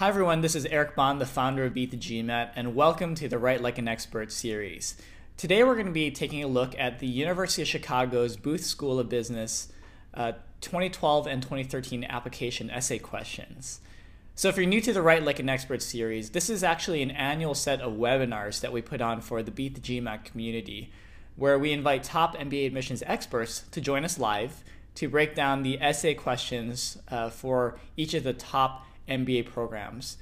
Hi everyone, this is Eric Bond, the founder of Beat the GMAT, and welcome to the Write Like an Expert series. Today we're going to be taking a look at the University of Chicago's Booth School of Business 2012 and 2013 application essay questions. So if you're new to the Write Like an Expert series, this is actually an annual set of webinars that we put on for the Beat the GMAT community, where we invite top MBA admissions experts to join us live to break down the essay questions for each of the top MBA programs.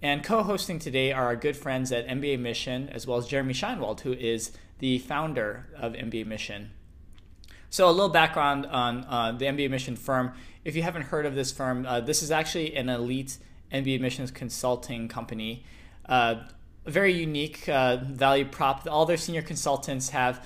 And co-hosting today are our good friends at MBA Mission, as well as Jeremy Shinewald, who is the founder of MBA Mission. So a little background on the MBA Mission firm. If you haven't heard of this firm, this is actually an elite MBA Missions consulting company. Very unique value prop. All their senior consultants have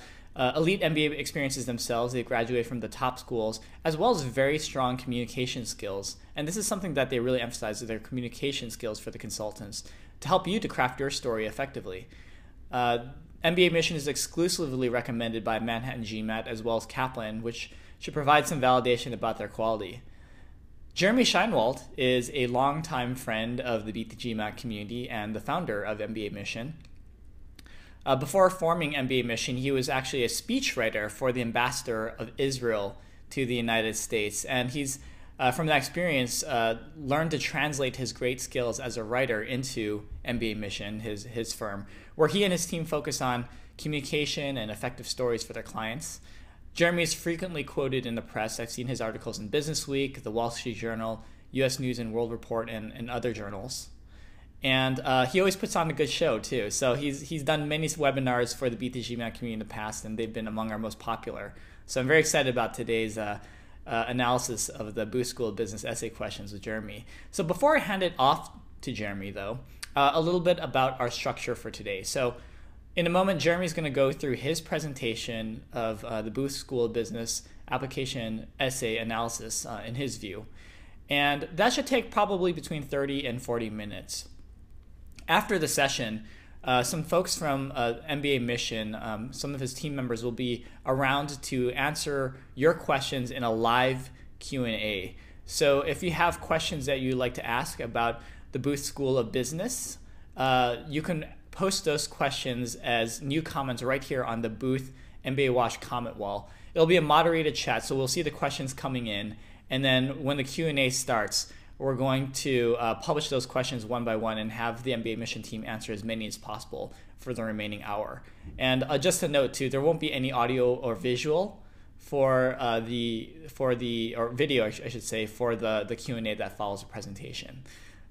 elite MBA experiences themselves. They graduate from the top schools, as well as very strong communication skills. And this is something that they really emphasize, their communication skills for the consultants to help you to craft your story effectively. MBA Mission is exclusively recommended by Manhattan GMAT as well as Kaplan, which should provide some validation about their quality. Jeremy Shinewald is a longtime friend of the Beat the GMAT community and the founder of MBA Mission. Before forming MBA Mission, he was actually a speechwriter for the ambassador of Israel to the United States. And he's, from that experience, learned to translate his great skills as a writer into MBA Mission, his firm, where he and his team focus on communication and effective stories for their clients. Jeremy is frequently quoted in the press. I've seen his articles in Businessweek, The Wall Street Journal, U.S. News and World Report, and other journals. And he always puts on a good show too. So he's done many webinars for the Beat the GMAT community in the past, and they've been among our most popular. So I'm very excited about today's analysis of the Booth School of Business essay questions with Jeremy. So before I hand it off to Jeremy though, a little bit about our structure for today. So in a moment, Jeremy's gonna go through his presentation of the Booth School of Business application essay analysis in his view. And that should take probably between 30 and 40 minutes. After the session, some folks from MBA Mission, some of his team members will be around to answer your questions in a live Q&A. So if you have questions that you'd like to ask about the Booth School of Business, you can post those questions as new comments right here on the Booth MBA Watch comment wall. It'll be a moderated chat, so we'll see the questions coming in. And then when the Q&A starts, we're going to publish those questions one by one and have the MBA Mission team answer as many as possible for the remaining hour. And just a note too, there won't be any audio or visual for the Q&A that follows the presentation.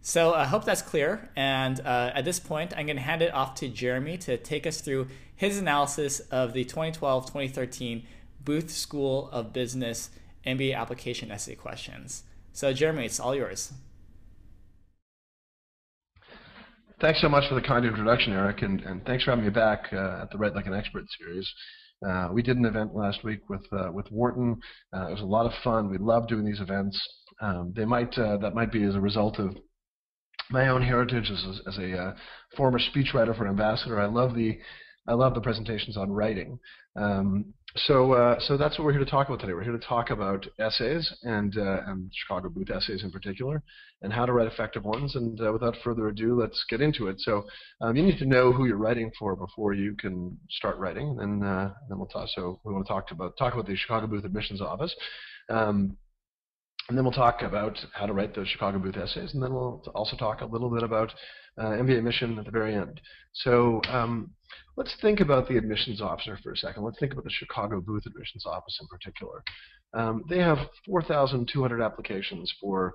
So I hope that's clear. And at this point, I'm going to hand it off to Jeremy to take us through his analysis of the 2012-2013 Booth School of Business MBA application essay questions. So Jeremy, it's all yours. Thanks so much for the kind introduction, Eric, and thanks for having me back at the Write Like an Expert series. We did an event last week with Wharton. It was a lot of fun. We love doing these events. That might be as a result of my own heritage as a former speechwriter for an ambassador. I love the presentations on writing. So that's what we're here to talk about today. We're here to talk about essays and Chicago Booth essays in particular, and how to write effective ones. And without further ado, let's get into it. So you need to know who you're writing for before you can start writing. And then we'll talk. So we want to talk about the Chicago Booth admissions office. And then we'll talk about how to write those Chicago Booth essays, and then we'll also talk a little bit about MBA Mission at the very end. So let's think about the admissions officer for a second. Let's think about the Chicago Booth admissions office in particular. They have 4,200 applications for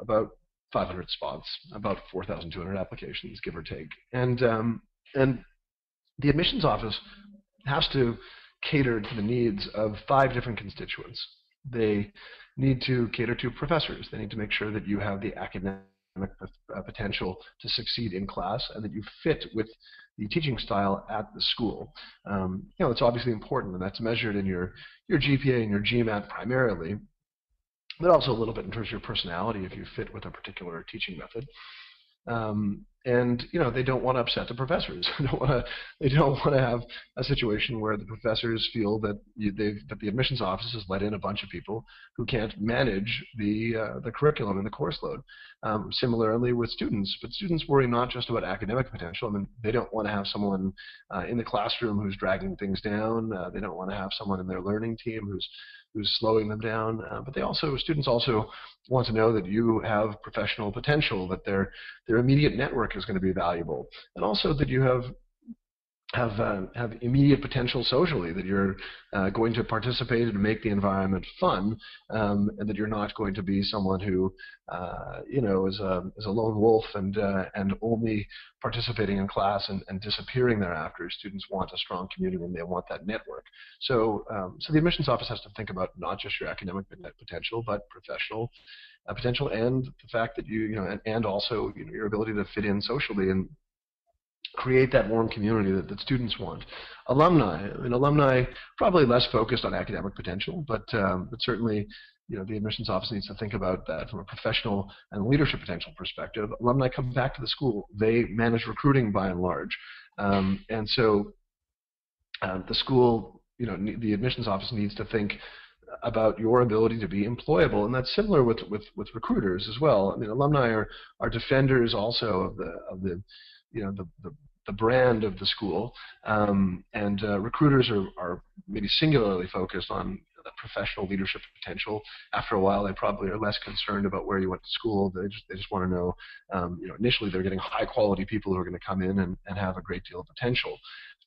about 500 spots, about 4,200 applications, give or take. And the admissions office has to cater to the needs of 5 different constituents. They need to cater to professors. They need to make sure that you have the academic potential to succeed in class and that you fit with the teaching style at the school. You know, it's obviously important, and that's measured in your GPA and your GMAT primarily, but also a little bit in terms of your personality if you fit with a particular teaching method. And they don't want to upset the professors. They don't want to have a situation where the professors feel that that the admissions office has let in a bunch of people who can't manage the curriculum and the course load. Similarly with students, but students worry not just about academic potential. I mean, they don't want to have someone in the classroom who's dragging things down. They don't want to have someone in their learning team who's slowing them down. But students also want to know that you have professional potential, that their immediate network is going to be valuable, and also that you have immediate potential socially, that you're going to participate and make the environment fun, and that you're not going to be someone who is a lone wolf and only participating in class and disappearing thereafter. Students want a strong community and they want that network. So so the admissions office has to think about not just your academic potential, but professional potential, and the fact that you your ability to fit in socially and create that warm community that students want. Alumni, probably less focused on academic potential, but certainly the admissions office needs to think about that from a professional and leadership potential perspective. Alumni come back to the school. They manage recruiting by and large. And so the school, the admissions office needs to think about your ability to be employable, and that's similar with recruiters as well. I mean, alumni are defenders also of the brand of the school, and recruiters are maybe singularly focused on the professional leadership potential. After a while, they probably are less concerned about where you went to school. They just want to know, initially they're getting high-quality people who are going to come in and have a great deal of potential.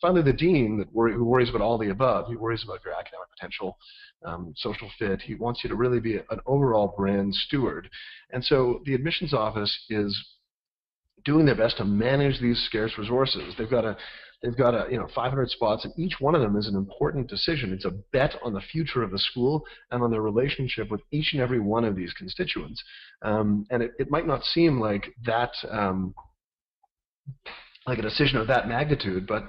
Finally, the dean who worries about all the above. He worries about your academic potential, social fit. He wants you to really be an overall brand steward. And so the admissions office is doing their best to manage these scarce resources. They've got 500 spots, and each one of them is an important decision. It's a bet on the future of the school and on their relationship with each and every one of these constituents. And it might not seem like that, like a decision of that magnitude, but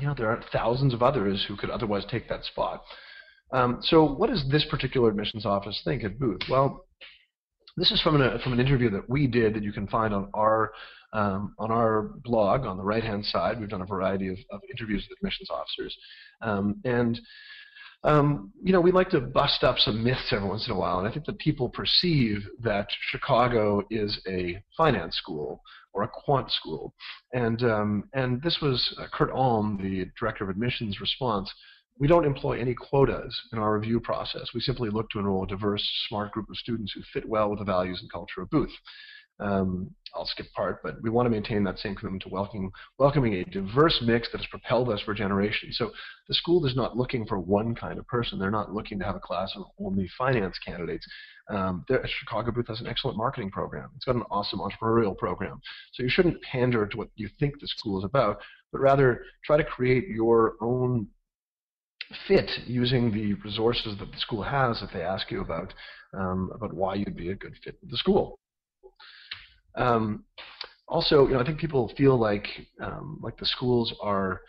there are thousands of others who could otherwise take that spot. So what does this particular admissions office think at Booth? Well, this is from an interview that we did that you can find on our blog on the right-hand side. We've done a variety of interviews with admissions officers, we like to bust up some myths every once in a while, and I think that people perceive that Chicago is a finance school or a quant school, and this was Kurt Ahlm, the director of admissions, response. We don't employ any quotas in our review process. We simply look to enroll a diverse, smart group of students who fit well with the values and culture of Booth. I'll skip part, but we want to maintain that same commitment to welcoming a diverse mix that has propelled us for generations. So the school is not looking for one kind of person. They're not looking to have a class of only finance candidates. Chicago Booth has an excellent marketing program. It's got an awesome entrepreneurial program. So you shouldn't pander to what you think the school is about, but rather try to create your own fit using the resources that the school has if they ask you about why you'd be a good fit with the school. Also, I think people feel like the schools are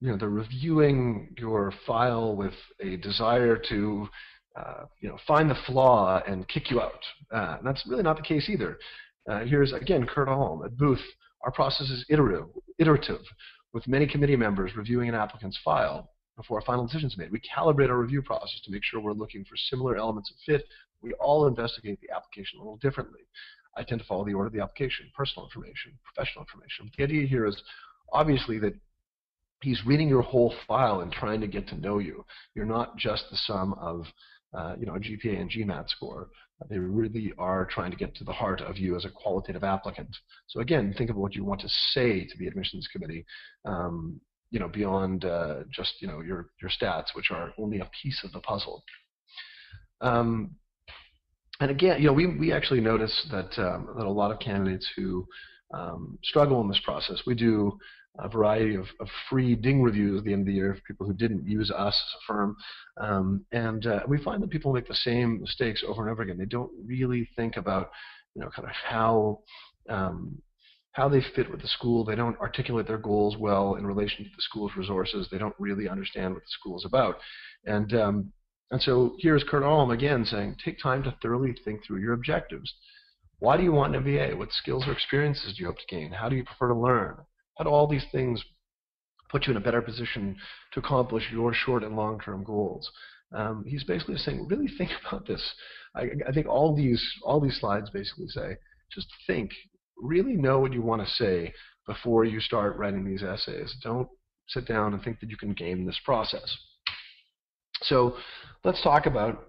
they're reviewing your file with a desire to find the flaw and kick you out. And that's really not the case either. Here's again Kurt Ahlm at Booth. Our process is iterative, with many committee members reviewing an applicant's file before a final decision is made. We calibrate our review process to make sure we're looking for similar elements of fit. We all investigate the application a little differently. I tend to follow the order of the application: personal information, professional information. The idea here is obviously that he's reading your whole file and trying to get to know you. You're not just the sum of a GPA and GMAT score. They really are trying to get to the heart of you as a qualitative applicant. So again, think about what you want to say to the admissions committee, beyond just your stats, which are only a piece of the puzzle. And again, we actually notice that a lot of candidates who struggle in this process. We do a variety of free ding reviews at the end of the year for people who didn't use us as a firm. We find that people make the same mistakes over and over again. They don't really think about, kind of how they fit with the school. They don't articulate their goals well in relation to the school's resources. They don't really understand what the school is about. And so here's Kurt Ahlm again saying, take time to thoroughly think through your objectives. Why do you want an MBA? What skills or experiences do you hope to gain? How do you prefer to learn? How do all these things put you in a better position to accomplish your short and long-term goals? He's basically saying, really think about this. I think all these slides basically say, just think. Really know what you want to say before you start writing these essays. Don't sit down and think that you can game this process. So let's talk about,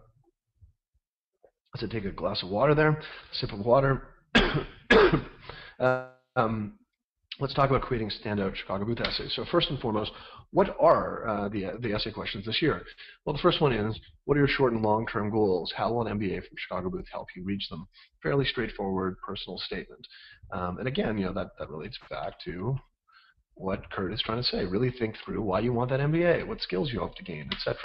let's take a glass of water there, sip of water. Let's talk about creating standout Chicago Booth essays. So first and foremost, what are the essay questions this year? Well, the first one is, what are your short and long-term goals? How will an MBA from Chicago Booth help you reach them? Fairly straightforward personal statement. And again, you know, that relates back to what Kurt is trying to say. Really think through why you want that MBA, what skills you hope to gain, etc.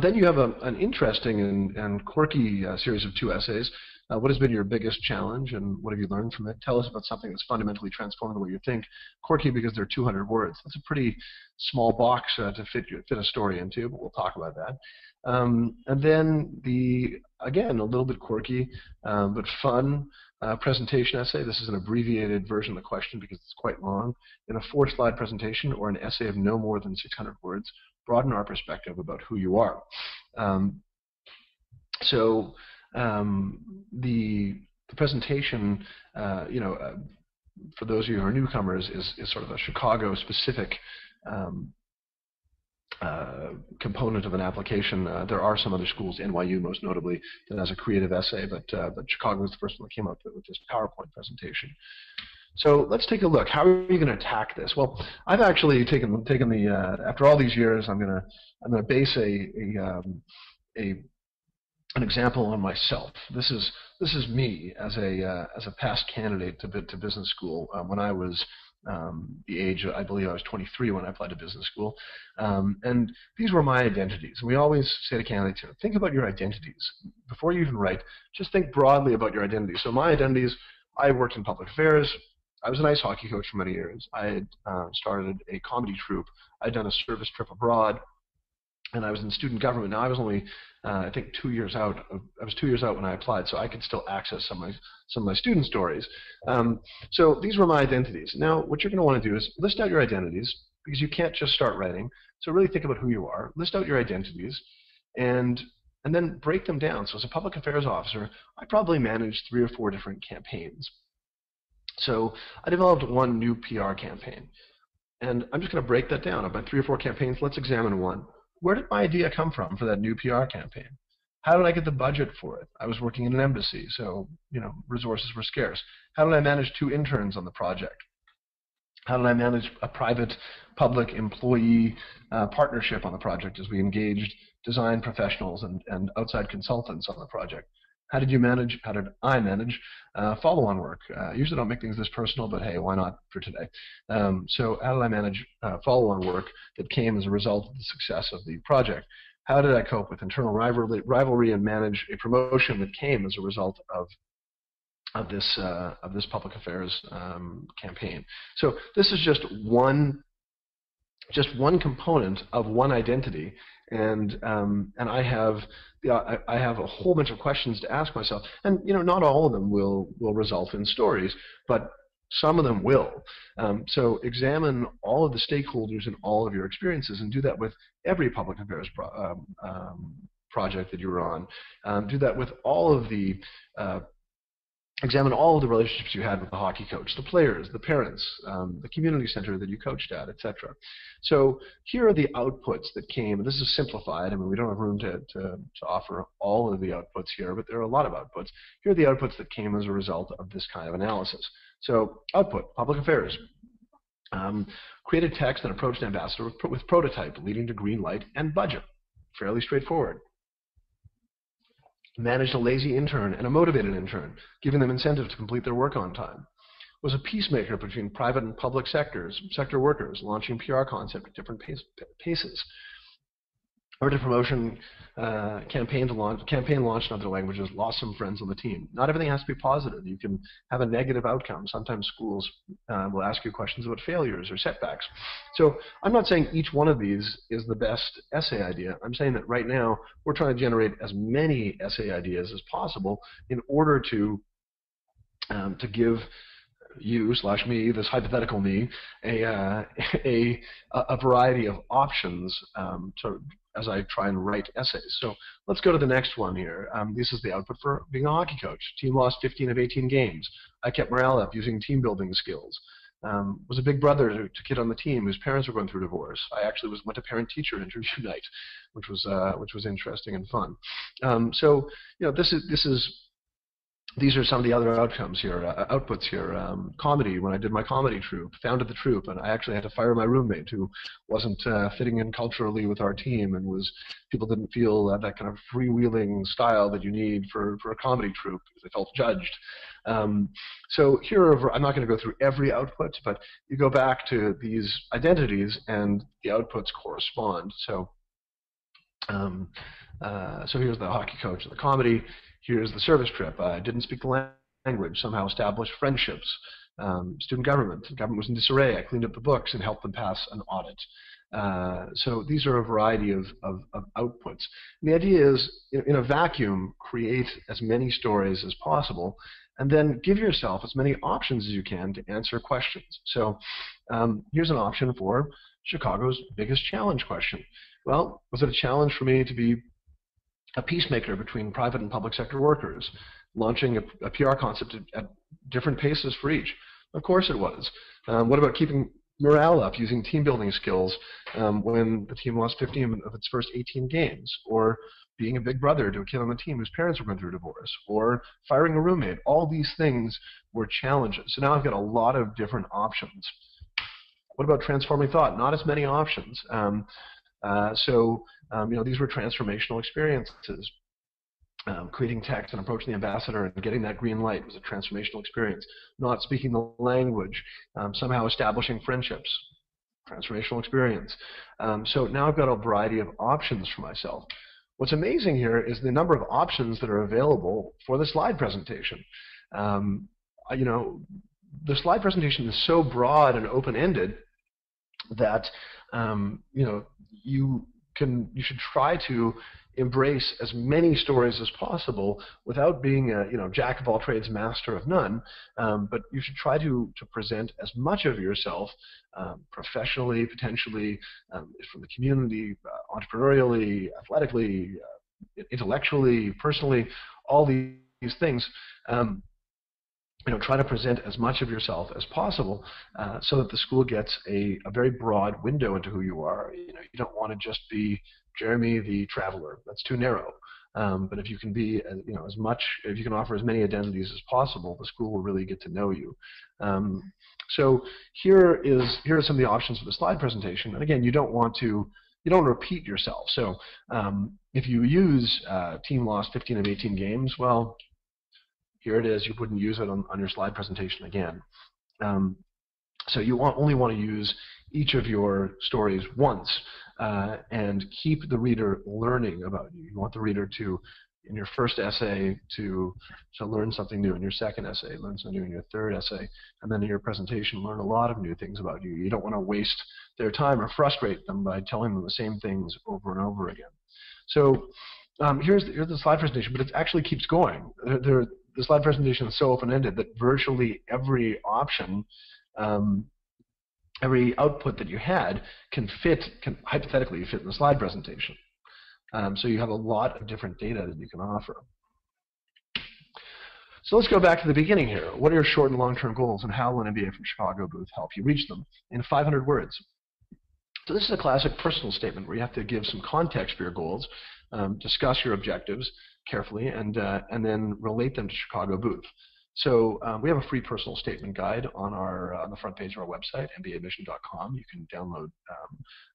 Then you have an interesting and quirky series of two essays. What has been your biggest challenge and what have you learned from it? Tell us about something that's fundamentally transformed the way you think. Quirky because there are 200 words. That's a pretty small box to fit a story into, but we'll talk about that. And then again, a little bit quirky but fun presentation essay. This is an abbreviated version of the question because it's quite long. In a 4-slide presentation or an essay of no more than 600 words, broaden our perspective about who you are. The presentation, for those of you who are newcomers, is sort of a Chicago-specific component of an application. There are some other schools, NYU most notably, that has a creative essay, but Chicago was the first one that came up with this PowerPoint presentation. So let's take a look. How are you going to attack this? Well, I've actually taken the after all these years, I'm going to base an example on myself. This is me as a past candidate to business school when I was the age, I believe I was 23 when I applied to business school, and these were my identities. And we always say to candidates, think about your identities before you even write. Just think broadly about your identity. So my identities: I worked in public affairs. I was an ice hockey coach for many years. I had started a comedy troupe. I'd done a service trip abroad. And I was in student government. Now I was only, I think, 2 years out. I was 2 years out when I applied, so I could still access some of my student stories. So these were my identities. Now what you're going to want to do is list out your identities, because you can't just start writing. So really think about who you are. List out your identities, and then break them down. So as a public affairs officer, I probably managed 3 or 4 different campaigns. So I developed one new PR campaign, and I'm just going to break that down. About 3 or 4 campaigns. Let's examine one. Where did my idea come from for that new PR campaign? How did I get the budget for it? I was working in an embassy, so resources were scarce. How did I manage 2 interns on the project? How did I manage a private-public employee partnership on the project as we engaged design professionals and outside consultants on the project? How did I manage follow-on work? Usually don't make things this personal, but hey, why not for today? So how did I manage follow-on work that came as a result of the success of the project? How did I cope with internal rivalry and manage a promotion that came as a result of this public affairs campaign? So this is just one component of one identity. And I have a whole bunch of questions to ask myself, and not all of them will result in stories, but some of them will. So examine all of the stakeholders and all of your experiences, and do that with every public affairs project that you're on. Do that with all of the. Examine all of the relationships you had with the hockey coach, the players, the parents, the community center that you coached at, etc. So here are the outputs that came. And this is simplified. I mean, we don't have room to offer all of the outputs here, but there are a lot of outputs. Here are the outputs that came as a result of this kind of analysis. So output, public affairs. Created text and approached ambassador with prototype, leading to green light and budget. Fairly straightforward. Managed a lazy intern and a motivated intern, giving them incentive to complete their work on time. Was a peacemaker between private and public sector workers, launching PR concept at different paces. Larger promotion campaign launched in other languages, lost some friends on the team. Not everything has to be positive. You can have a negative outcome. Sometimes schools will ask you questions about failures or setbacks. So I'm not saying each one of these is the best essay idea. I'm saying that right now we're trying to generate as many essay ideas as possible in order to give you slash me, this hypothetical me, a variety of options as I try and write essays. So let's go to the next one here. This is the output for being a hockey coach. Team lost 15 of 18 games. I kept morale up using team building skills. Was a big brother to a kid on the team whose parents were going through divorce. I actually went to parent-teacher interview night, which was interesting and fun. So you know, these are some of the other outputs here. Comedy, when I did my comedy troupe, founded the troupe, and I actually had to fire my roommate who wasn't fitting in culturally with our team, and people didn't feel that kind of freewheeling style that you need for a comedy troupe, because they felt judged. So here, I'm not going to go through every output, but you go back to these identities, and the outputs correspond. So, so here's the hockey coach and the comedy. Here's the service trip. I didn't speak the language, somehow established friendships. Student government. The government was in disarray. I cleaned up the books and helped them pass an audit. So these are a variety of outputs. And the idea is, in a vacuum, create as many stories as possible, and then give yourself as many options as you can to answer questions. So here's an option for Chicago's biggest challenge question. Well, was it a challenge for me to be a peacemaker between private and public sector workers, launching a PR concept at different paces for each? Of course it was. What about keeping morale up using team building skills when the team lost 15 of its first 18 games, or being a big brother to a kid on the team whose parents were going through a divorce, or firing a roommate? All these things were challenges. So now I've got a lot of different options. What about transforming thought? Not as many options. You know, these were transformational experiences. Creating text and approaching the ambassador and getting that green light was a transformational experience. Not speaking the language, somehow establishing friendships, transformational experience. So now I've got a variety of options for myself. What's amazing here is the number of options that are available for the slide presentation. You know, the slide presentation is so broad and open-ended that you know, you should try to embrace as many stories as possible without being a jack of all trades, master of none. But you should try to present as much of yourself professionally, potentially, from the community, entrepreneurially, athletically, intellectually, personally, all these things. You know, try to present as much of yourself as possible so that the school gets a very broad window into who you are. You know, you don't want to just be Jeremy the traveler. That's too narrow. But if you can be, if you can offer as many identities as possible, the school will really get to know you. So here are some of the options for the slide presentation. And again, you don't repeat yourself. So if you use team lost 15 of 18 games, well, here it is. You wouldn't use it on your slide presentation again. So you only want to use each of your stories once and keep the reader learning about you. You want the reader to, in your first essay, to learn something new, in your second essay, learn something new, in your third essay, and then in your presentation, learn a lot of new things about you. You don't want to waste their time or frustrate them by telling them the same things over and over again. So here's the slide presentation, but it actually keeps going. The slide presentation is so open-ended that virtually every option, every output that you had can hypothetically fit in the slide presentation. So you have a lot of different data that you can offer. So let's go back to the beginning here. What are your short and long-term goals, and how will an MBA from Chicago Booth help you reach them in 500 words? So this is a classic personal statement where you have to give some context for your goals, discuss your objectives carefully, and then relate them to Chicago Booth. So we have a free personal statement guide on the front page of our website, mbamission.com. You can download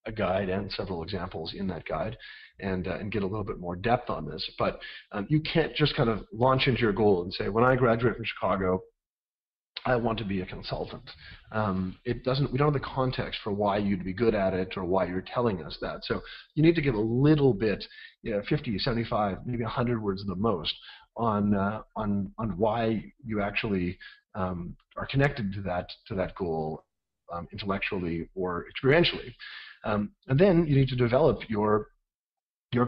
a guide and several examples in that guide and get a little bit more depth on this. But you can't just kind of launch into your goal and say, when I graduate from Chicago, I want to be a consultant. It doesn't. We don't have the context for why you'd be good at it or why you're telling us that. So you need to give a little bit, you know, 50, 75, maybe 100 words the most on why you actually are connected to that goal intellectually or experientially, and then you need to develop your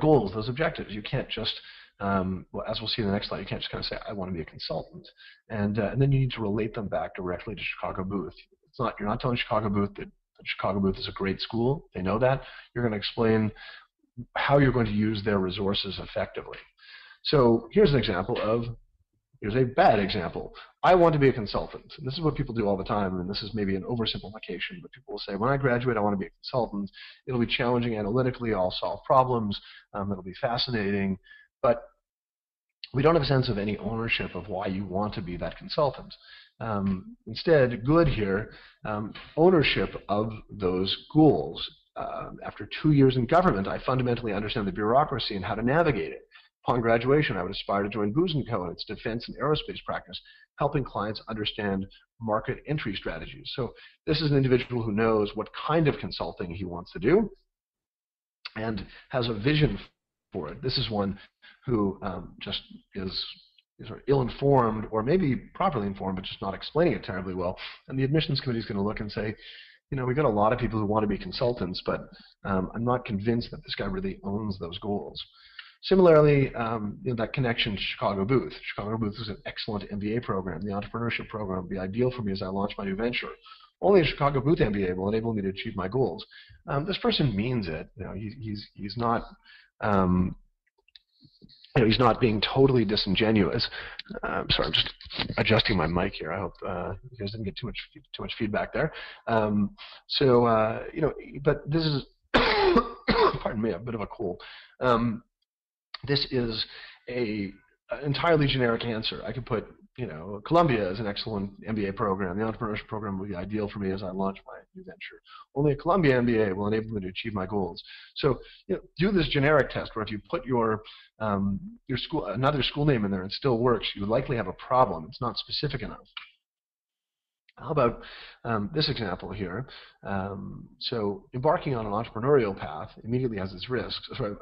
goals, those objectives. You can't just well, as we'll see in the next slide, you can't just kind of say, I want to be a consultant. And then you need to relate them back directly to Chicago Booth. It's not, you're not telling Chicago Booth that Chicago Booth is a great school. They know that. You're going to explain how you're going to use their resources effectively. So here's an example of, here's a bad example. I want to be a consultant. And this is what people do all the time, and this is maybe an oversimplification, but people will say, when I graduate, I want to be a consultant. It'll be challenging analytically. I'll solve problems. It'll be fascinating. But we don't have a sense of any ownership of why you want to be that consultant. Instead, good here, ownership of those goals. After 2 years in government, I fundamentally understand the bureaucracy and how to navigate it. Upon graduation, I would aspire to join Booz & Co. in its defense and aerospace practice, helping clients understand market entry strategies. So this is an individual who knows what kind of consulting he wants to do and has a vision for it. This is one who just is ill-informed, or maybe properly informed, but just not explaining it terribly well. And the admissions committee is going to look and say, you know, we've got a lot of people who want to be consultants, but I'm not convinced that this guy really owns those goals. Similarly, you know, that connection to Chicago Booth. Chicago Booth is an excellent MBA program. The entrepreneurship program would be ideal for me as I launch my new venture. Only a Chicago Booth MBA will enable me to achieve my goals. This person means it. You know, he's not. You know, he's not being totally disingenuous. I'm sorry, I'm just adjusting my mic here. I hope you guys didn't get too much feedback there. You know, but this is pardon me, a bit of a cold. This is an entirely generic answer. I could put, you know, Columbia is an excellent MBA program. The entrepreneurship program would be ideal for me as I launch my new venture. Only a Columbia MBA will enable me to achieve my goals. So, you know, do this generic test where if you put your school, another school name in there and it still works, you likely have a problem. It's not specific enough. How about this example here? So embarking on an entrepreneurial path immediately has its risks. Sorry,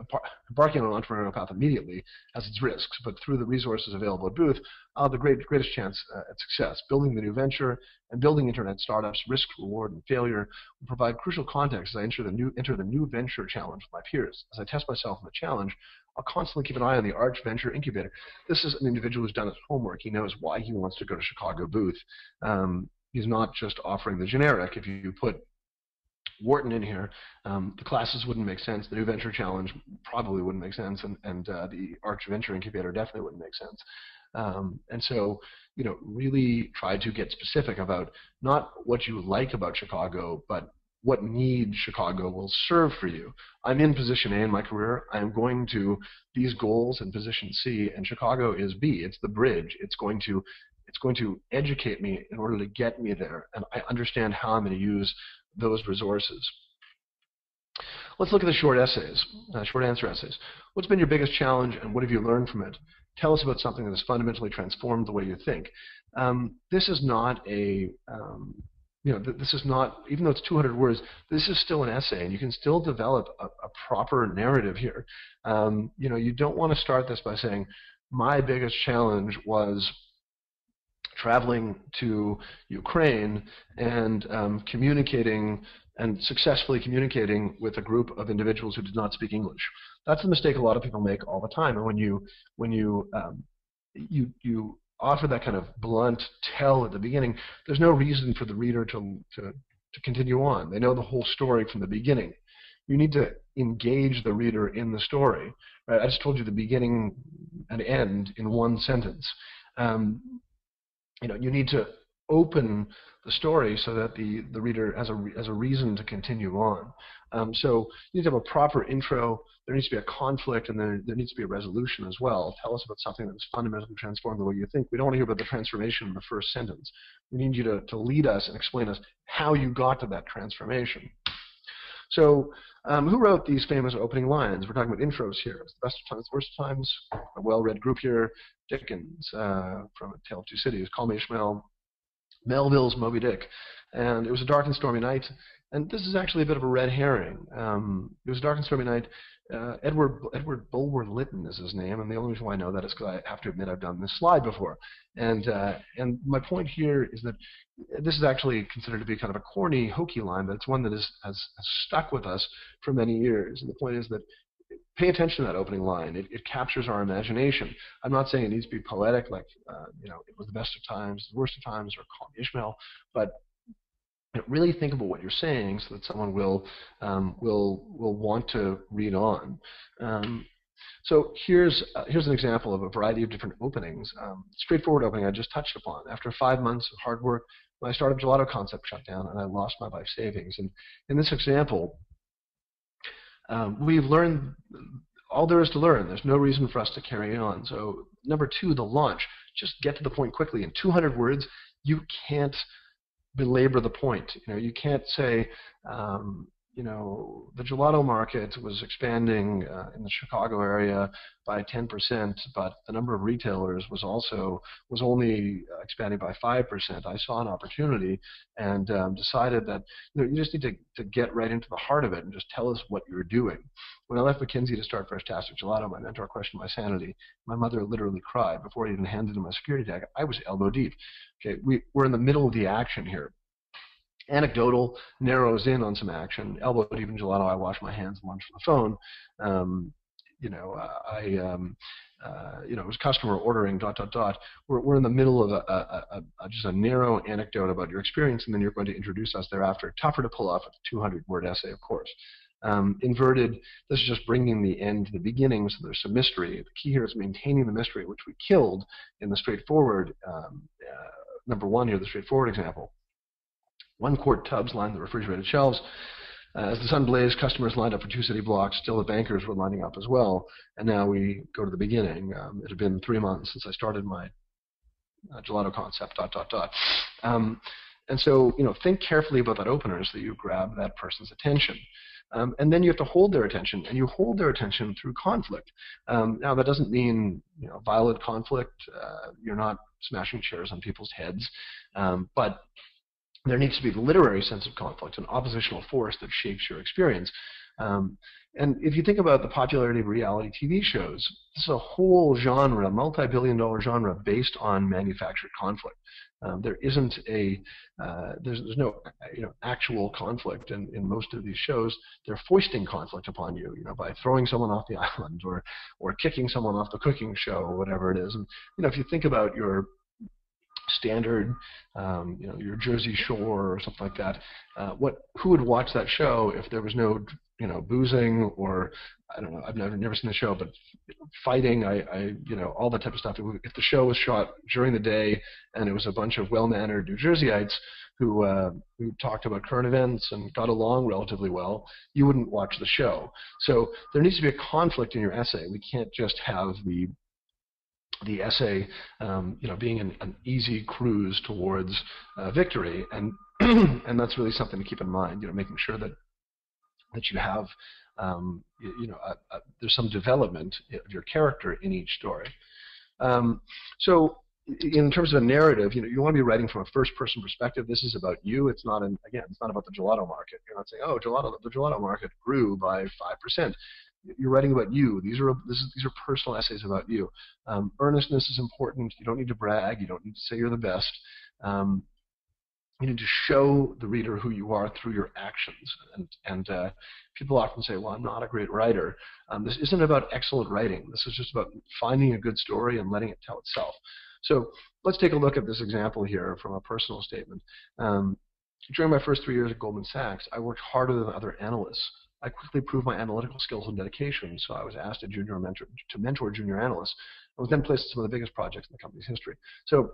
embarking on an entrepreneurial path immediately has its risks, but through the resources available at Booth, I'll have the greatest chance at success. Building the new venture and building internet startups, risk, reward, and failure will provide crucial context as I enter the new venture challenge with my peers. As I test myself in the challenge, I'll constantly keep an eye on the Arch Venture Incubator. This is an individual who's done his homework. He knows why he wants to go to Chicago Booth. He's not just offering the generic. If you put Wharton in here, the classes wouldn't make sense. The New Venture Challenge probably wouldn't make sense, and the Arch Venture Incubator definitely wouldn't make sense. And so, you know, really try to get specific about not what you like about Chicago, but what need Chicago will serve for you. I'm in position A in my career. I'm going to these goals in position C, and Chicago is B. It's the bridge. It's going to educate me in order to get me there, and I understand how I'm going to use those resources. Let's look at the short essays, short answer essays. What's been your biggest challenge, and what have you learned from it? Tell us about something that has fundamentally transformed the way you think. This is not a you know, this is not, even though it's 200 words, this is still an essay, and you can still develop a proper narrative here. You know, you don't want to start this by saying, my biggest challenge was traveling to Ukraine and communicating and successfully communicating with a group of individuals who did not speak English. That's the mistake a lot of people make all the time, and when you offer that kind of blunt tell at the beginning, there's no reason for the reader to continue on. They know the whole story from the beginning. You need to engage the reader in the story. Right? I just told you the beginning and end in one sentence. You know, you need to open the story so that the reader has a reason to continue on. So you need to have a proper intro. There needs to be a conflict, and there needs to be a resolution as well. Tell us about something that has fundamentally transformed the way you think. We don't want to hear about the transformation in the first sentence. We need you to lead us and explain us how you got to that transformation. So who wrote these famous opening lines? We're talking about intros here. It's the best of times, worst of times. A well-read group here. Dickens from A Tale of Two Cities. Call Me Ishmael. Melville's Moby Dick. And it was a dark and stormy night. And this is actually a bit of a red herring. It was a dark and stormy night. Edward Bulwer Lytton is his name, and the only reason why I know that is because I have to admit I've done this slide before. And my point here is that this is actually considered to be kind of a corny, hokey line, but it's one that has stuck with us for many years. And the point is that pay attention to that opening line. It captures our imagination. I'm not saying it needs to be poetic, like you know, it was the best of times, the worst of times, or call me Ishmael, but really think about what you're saying so that someone will want to read on. So here's an example of a variety of different openings. Straightforward opening I just touched upon. After 5 months of hard work, my startup gelato concept shut down, and I lost my life savings. And in this example, we've learned all there is to learn. There's no reason for us to carry on. So number two, the launch. Just get to the point quickly. In 200 words, you can't belabor the point. You know, you can't say, you know, the gelato market was expanding in the Chicago area by 10%, but the number of retailers was only expanding by 5%. I saw an opportunity and decided that, you know, you just need to get right into the heart of it and just tell us what you're doing. When I left McKinsey to start Fresh Tastic Gelato, my mentor questioned my sanity. My mother literally cried before I even handed him my security tag. I was elbow deep. Okay, we're in the middle of the action here. Anecdotal narrows in on some action. Elbow deep in gelato, I wash my hands and lunch for the phone. You know, you know, it was customer ordering ... We're in the middle of just a narrow anecdote about your experience, and then you're going to introduce us thereafter. Tougher to pull off a 200-word essay, of course. Inverted, this is just bringing the end to the beginning, so there's some mystery. The key here is maintaining the mystery, which we killed in the straightforward, number one here, the straightforward example. 1-quart tubs lined the refrigerated shelves. As the sun blazed, customers lined up for 2 city blocks. Still, the bankers were lining up as well. And now we go to the beginning. It had been 3 months since I started my gelato concept ... And so, you know, think carefully about that opener so that you grab that person's attention. And then you have to hold their attention, and you hold their attention through conflict. Now, that doesn't mean, you know, violent conflict. You're not smashing chairs on people's heads, but there needs to be the literary sense of conflict, an oppositional force that shapes your experience. And if you think about the popularity of reality TV shows, this is a whole genre, multi-billion-dollar genre based on manufactured conflict. There isn't a there's no, you know, actual conflict in most of these shows. They're foisting conflict upon you, you know, by throwing someone off the island or kicking someone off the cooking show or whatever it is. And you know, if you think about your standard, you know, your Jersey Shore or something like that. Who would watch that show if there was no, you know, boozing or, I don't know, I've never seen the show, but fighting, you know, all that type of stuff. If the show was shot during the day and it was a bunch of well-mannered New Jerseyites who talked about current events and got along relatively well, you wouldn't watch the show. So there needs to be a conflict in your essay. We can't just have the essay, you know, being an easy cruise towards victory, and and that's really something to keep in mind. You know, making sure that you have, you know, there's some development of your character in each story. So, in terms of a narrative, you know, you want to be writing from a first-person perspective. This is about you. It's not, again, it's not about the gelato market. You're not saying, oh, the gelato market grew by 5%. You're writing about you. These are personal essays about you. Earnestness is important. You don't need to brag. You don't need to say you're the best. You need to show the reader who you are through your actions. And people often say, well, I'm not a great writer. This isn't about excellent writing. This is just about finding a good story and letting it tell itself. So let's take a look at this example here from a personal statement. During my first 3 years at Goldman Sachs, I worked harder than other analysts. I quickly proved my analytical skills and dedication, so I was asked to mentor junior analysts. I was then placed in some of the biggest projects in the company's history. So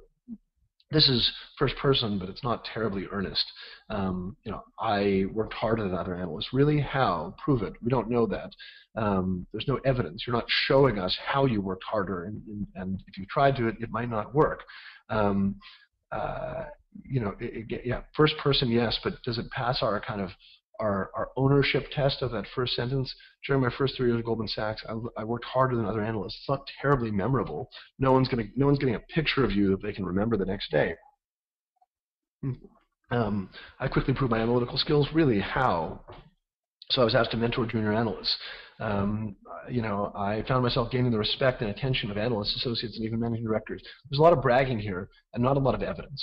this is first person, but it's not terribly earnest. You know, I worked harder than other analysts. Really? How? Prove it. We don't know that. There's no evidence. You're not showing us how you worked harder, and if you tried to, it might not work. You know, yeah, first person, yes, but does it pass our kind of our ownership test of that first sentence? During my first 3 years at Goldman Sachs, I worked harder than other analysts. It's not terribly memorable. No one's getting a picture of you that they can remember the next day. I quickly improved my analytical skills. Really, how? So I was asked to mentor junior analysts. You know, I found myself gaining the respect and attention of analysts, associates, and even managing directors. There's a lot of bragging here and not a lot of evidence.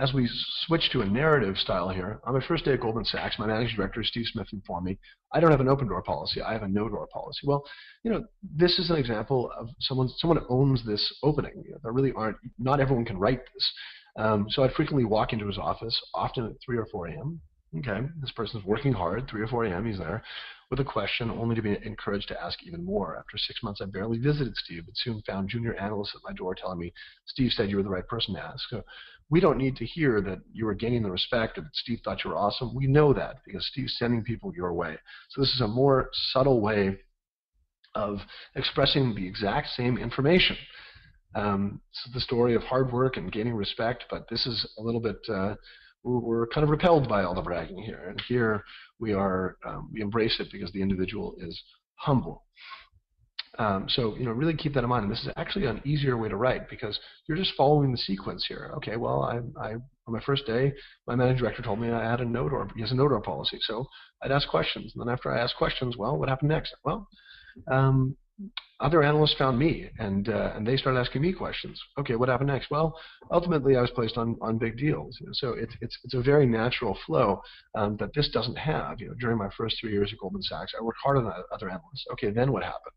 As we switch to a narrative style here, on my first day at Goldman Sachs, my managing director, Steve Smith, informed me, I don't have an open door policy, I have a no door policy. Well, you know, this is an example of someone who owns this opening. You know, there really aren't, not everyone can write this. So I'd frequently walk into his office, often at 3 or 4 a.m. Okay, this person's working hard, 3 or 4 a.m., he's there, with a question, only to be encouraged to ask even more. After 6 months, I barely visited Steve, but soon found junior analysts at my door telling me, Steve said you were the right person to ask. So we don't need to hear that you were gaining the respect or that Steve thought you were awesome. We know that because Steve's sending people your way. So this is a more subtle way of expressing the exact same information. This is the story of hard work and gaining respect, but this is a little bit... we're kind of repelled by all the bragging here, and here we are. We embrace it because the individual is humble. So you know, really keep that in mind. And this is actually an easier way to write because you're just following the sequence here. Okay, well, I on my first day, my managing director told me I had a no door. He has a no door policy, so I'd ask questions, and then after I asked questions, well, what happened next? Well, other analysts found me, and they started asking me questions. Okay, what happened next? Well, ultimately, I was placed on big deals. You know, so it's a very natural flow that this doesn't have. You know, during my first 3 years at Goldman Sachs, I worked hard on other analysts. Okay, then what happened?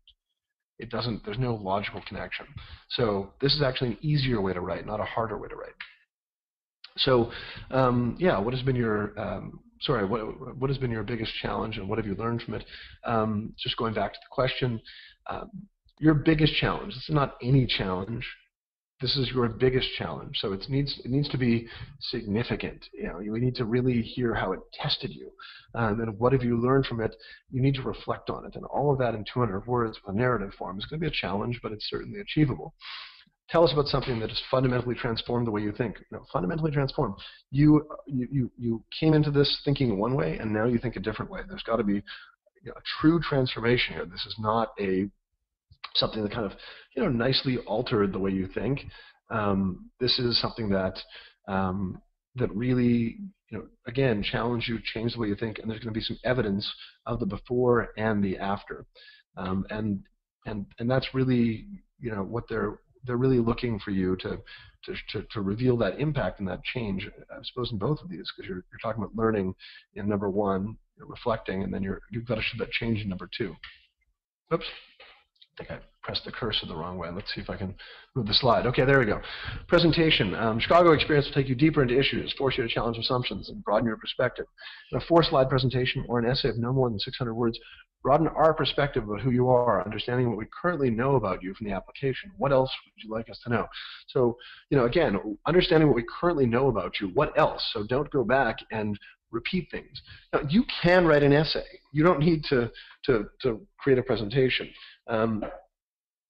It doesn't. There's no logical connection. So this is actually an easier way to write, not a harder way to write. So, yeah, what has been your what has been your biggest challenge, and what have you learned from it? Just going back to the question, your biggest challenge. This is not any challenge. This is your biggest challenge. So it needs to be significant. You know, you need to really hear how it tested you, and what have you learned from it. You need to reflect on it, and all of that in 200 words with a narrative form is going to be a challenge, but it's certainly achievable. Tell us about something that has fundamentally transformed the way you think. You know, fundamentally transformed. You came into this thinking one way, and now you think a different way. There's got to be, you know, a true transformation here. This is not something that kind of, you know, nicely altered the way you think. This is something that that really, you know, again, challenged you, changed the way you think, and there's going to be some evidence of the before and the after, and that's really, you know, what they're really looking for you to reveal that impact and that change, I suppose, in both of these, because you're talking about learning in number one, you're reflecting, and then you've got to show that change in number two. Oops, I think I pressed the cursor the wrong way. Let's see if I can move the slide. Okay, there we go. Presentation. Chicago experience will take you deeper into issues, force you to challenge assumptions, and broaden your perspective. In a 4-slide presentation or an essay of no more than 600 words, broaden our perspective about who you are, understanding what we currently know about you from the application. What else would you like us to know? So, you know, again, understanding what we currently know about you. What else? So don't go back and repeat things. Now, you can write an essay. You don't need to create a presentation.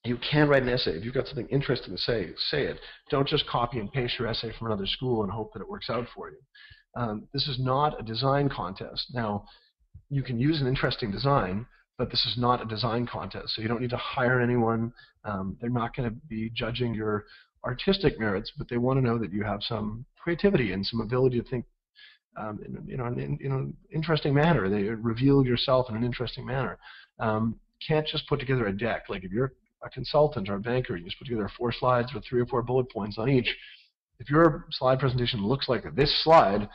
You can write an essay. If you've got something interesting to say, say it. Don't just copy and paste your essay from another school and hope that it works out for you. This is not a design contest. Now, you can use an interesting design, but this is not a design contest. So you don't need to hire anyone. They're not going to be judging your artistic merits, but they want to know that you have some creativity and some ability to think in an interesting manner. They reveal yourself in an interesting manner. Can't just put together a deck. Like if you're a consultant or a banker, you just put together 4 slides with 3 or 4 bullet points on each. If your slide presentation looks like this slide,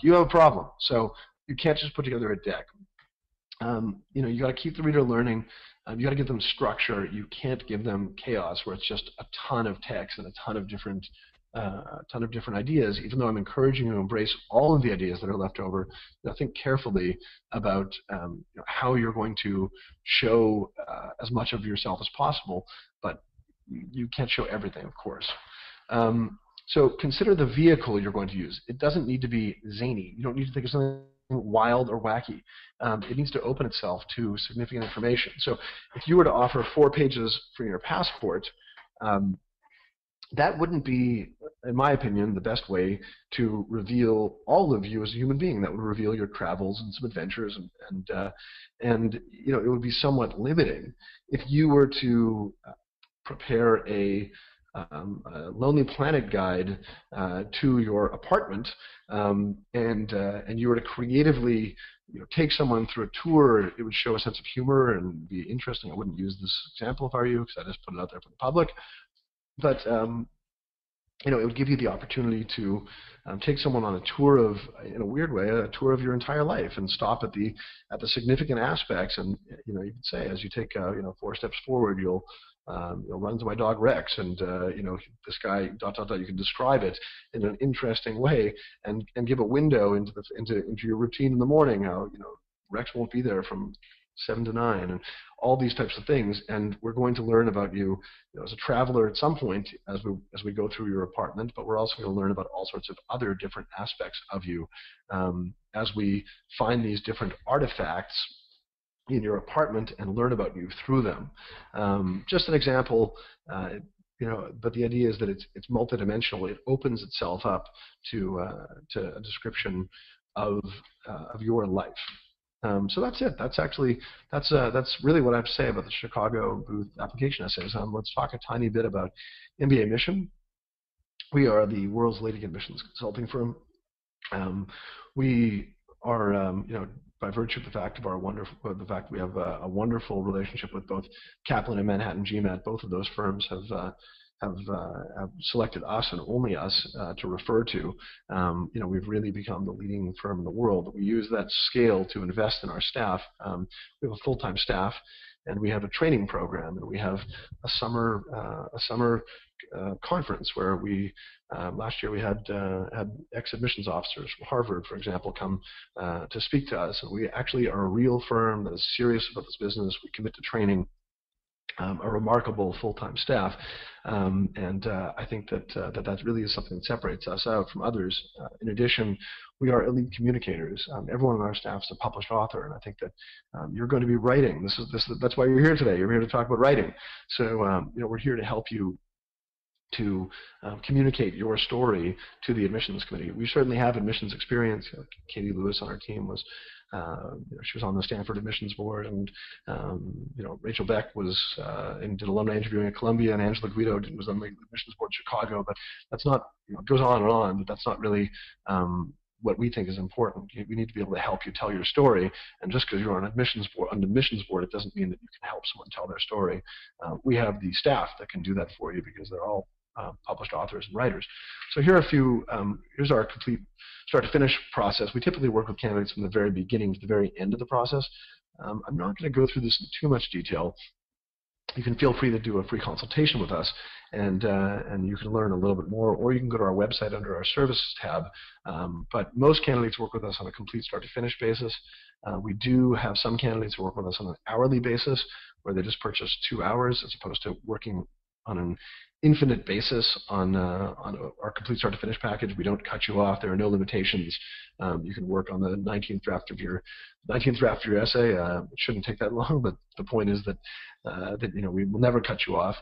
you have a problem. So you can't just put together a deck. You know, you got to keep the reader learning. You got to give them structure. You can't give them chaos, where it's just a ton of text and a ton of different ideas. Even though I'm encouraging you to embrace all of the ideas that are left over, you know, think carefully about you know, how you're going to show as much of yourself as possible. But you can't show everything, of course. So consider the vehicle you're going to use. It doesn't need to be zany. You don't need to think of something wild or wacky. It needs to open itself to significant information. So if you were to offer 4 pages for your passport, that wouldn't be, in my opinion, the best way to reveal all of you as a human being. That would reveal your travels and some adventures, and you know, it would be somewhat limiting. If you were to prepare a Lonely Planet guide to your apartment, and you were to creatively, you know, take someone through a tour, it would show a sense of humor and be interesting. I wouldn't use this example if I were you, because I just put it out there for the public. But you know, it would give you the opportunity to take someone on a tour of, in a weird way, a tour of your entire life, and stop at the significant aspects. And you know, you could say, as you take you know, 4 steps forward, you'll run into my dog Rex, and you know, this guy ... You can describe it in an interesting way, and give a window into the into your routine in the morning. How, you know, Rex won't be there from 7 to 9, and all these types of things. And we're going to learn about you, you know, as a traveler at some point as we go through your apartment. But we're also going to learn about all sorts of other different aspects of you as we find these different artifacts in your apartment and learn about you through them. Just an example, you know, but the idea is that it's multidimensional. It opens itself up to a description of your life. So that's it. That's actually that's really what I have to say about the Chicago Booth application essays. Let's talk a tiny bit about MBA Mission. We are the world's leading admissions consulting firm. We are you know, by virtue of the fact we have a wonderful relationship with both Kaplan and Manhattan GMAT. Both of those firms have selected us, and only us, to refer to. You know, we've really become the leading firm in the world. We use that scale to invest in our staff. We have a full-time staff, and we have a training program, and we have a summer conference where we last year we had ex-admissions officers from Harvard, for example, come to speak to us. And we actually are a real firm that is serious about this business. We commit to training. A remarkable full-time staff, and I think that, that really is something that separates us out from others. In addition, we are elite communicators. Everyone on our staff is a published author, and I think that you're going to be writing. That's why you're here today. You're here to talk about writing. So you know, we're here to help you to communicate your story to the admissions committee. We certainly have admissions experience. Katie Lewis on our team was. You know, she was on the Stanford admissions board, and you know, Rachel Beck was did alumni interviewing at Columbia, and Angela Guido was on the admissions board in Chicago. But that's not, you know, it goes on and on. But that's not really what we think is important. We need to be able to help you tell your story. And just because you're on an admissions board, it doesn't mean that you can help someone tell their story. We have the staff that can do that for you, because they're all published authors and writers. So here are a few, here's our complete start to finish process. We typically work with candidates from the very beginning to the very end of the process. I'm not going to go through this in too much detail. You can feel free to do a free consultation with us, and you can learn a little bit more, or you can go to our website under our services tab. But most candidates work with us on a complete start to finish basis. We do have some candidates who work with us on an hourly basis, where they just purchase 2 hours as opposed to working on an infinite basis on our complete start to finish package. We don't cut you off. There are no limitations. You can work on the 19th draft of your essay. It shouldn't take that long, but the point is that that, you know, we will never cut you off.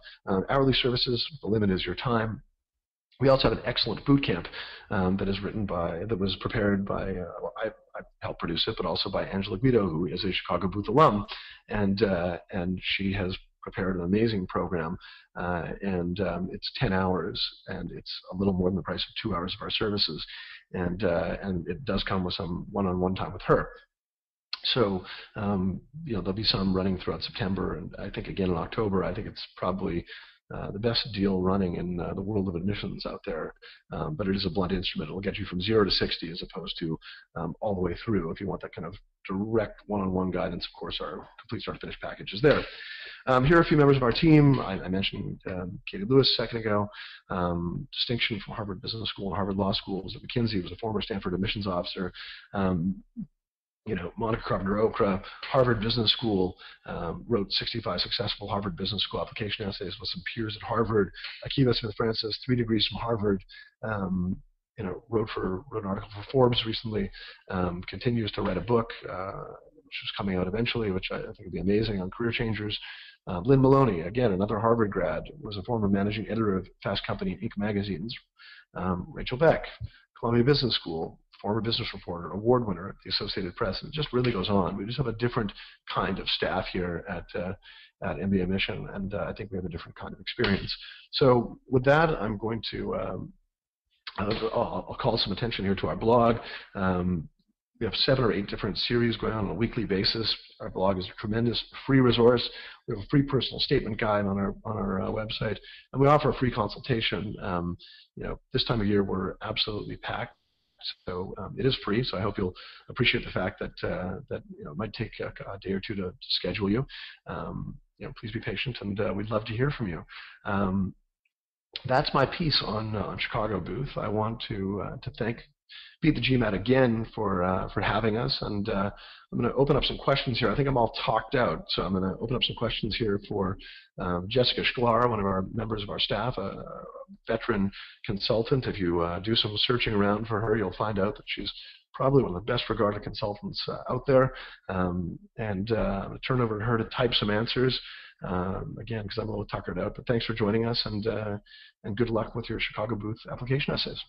Hourly services, the limit is your time. We also have an excellent boot camp that was prepared by I helped produce it, but also by Angela Guido, who is a Chicago Booth alum, and she has prepared an amazing program, and it's 10 hours, and it's a little more than the price of 2 hours of our services, and it does come with some one-on-one time with her. So you know, there'll be some running throughout September, and I think again in October. I think it's probably the best deal running in the world of admissions out there, but it is a blunt instrument. It will get you from 0 to 60 as opposed to all the way through. If you want that kind of direct one-on-one guidance, of course, our complete start-to-finish package is there. Here are a few members of our team. I mentioned Katie Lewis a second ago. Distinction from Harvard Business School and Harvard Law School, was at McKinsey, was a former Stanford admissions officer. You know, Monica Carpenter Okra, Harvard Business School, wrote 65 successful Harvard Business School application essays with some peers at Harvard. Akiva Smith-Francis, 3 degrees from Harvard, you know, wrote an article for Forbes recently. Continues to write a book, which is coming out eventually, which I think will be amazing, on career changers. Lynn Maloney, again, another Harvard grad, was a former managing editor of Fast Company, Inc. magazines. Rachel Beck, Columbia Business School, former business reporter, award winner at the Associated Press, and it just really goes on. We just have a different kind of staff here at MBA Mission, and I think we have a different kind of experience. So with that, I'm going to I'll call some attention here to our blog. We have 7 or 8 different series going on a weekly basis. Our blog is a tremendous free resource. We have a free personal statement guide on our website, and we offer a free consultation. You know, this time of year we're absolutely packed, so it is free. So I hope you'll appreciate the fact that that it might take a day or two to schedule you. You know, please be patient, and we'd love to hear from you. That's my piece on Chicago Booth. I want to thank Beat the GMAT again for having us, and I'm going to open up some questions here. I think I'm all talked out, so I'm going to open up some questions here for Jessica Sklar, one of our members of our staff, a veteran consultant. If you do some searching around for her, you'll find out that she's probably one of the best regarded consultants out there. I'm going to turn over to her to type some answers. Again, because I'm a little tuckered out, but thanks for joining us, and good luck with your Chicago Booth application essays.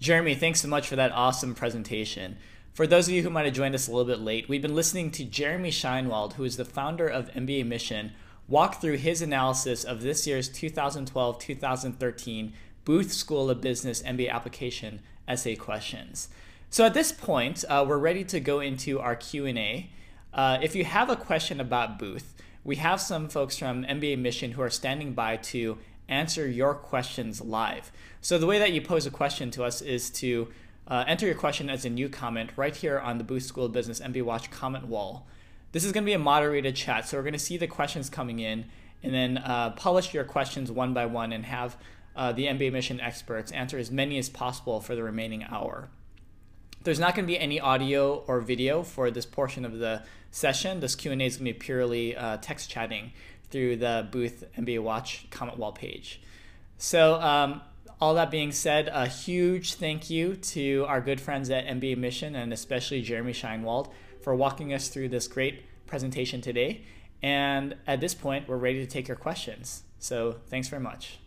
Jeremy, thanks so much for that awesome presentation. For those of you who might have joined us a little bit late, we've been listening to Jeremy Shinewald, who is the founder of MBA Mission, walk through his analysis of this year's 2012-2013 Booth School of Business MBA application essay questions. So at this point, we're ready to go into our Q&A. If you have a question about Booth, we have some folks from MBA Mission who are standing by to answer your questions live. So the way that you pose a question to us is to enter your question as a new comment right here on the Booth School of Business MBA Watch comment wall. This is going to be a moderated chat, so we're going to see the questions coming in and then polish your questions one by one and have the MBA Mission experts answer as many as possible for the remaining hour. There's not going to be any audio or video for this portion of the session. This Q&A is going to be purely text chatting through the Booth MBA Watch comment wall page. So all that being said, a huge thank you to our good friends at MBA Mission and especially Jeremy Shinewald for walking us through this great presentation today. And at this point, we're ready to take your questions. So thanks very much.